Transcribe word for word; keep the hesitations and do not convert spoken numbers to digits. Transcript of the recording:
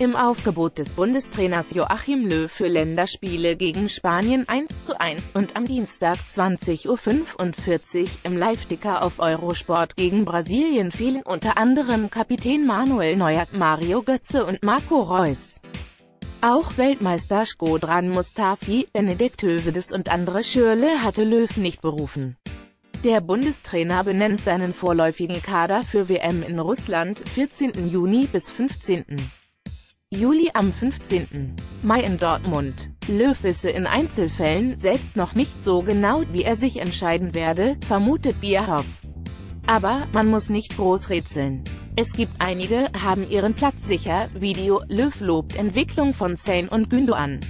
im Aufgebot des Bundestrainers Joachim Löw für Länderspiele gegen Spanien eins zu eins und am Dienstag zwanzig Uhr fünfundvierzig im Live-Ticker auf Eurosport gegen Brasilien fehlen unter anderem Kapitän Manuel Neuer, Mario Götze und Marco Reus. Auch Weltmeister Shkodran Mustafi, Benedikt Höwedes und Andre Schürrle hatte Löw nicht berufen. Der Bundestrainer benennt seinen vorläufigen Kader für W M in Russland vierzehnten Juni bis fünfzehnten Juli am fünfzehnten Mai in Dortmund. Löw wisse in Einzelfällen selbst noch nicht so genau, wie er sich entscheiden werde, vermutet Bierhoff. Aber man muss nicht groß rätseln. Es gibt einige, haben ihren Platz sicher. Video, Löw lobt Entwicklung von Sane und Gündogan.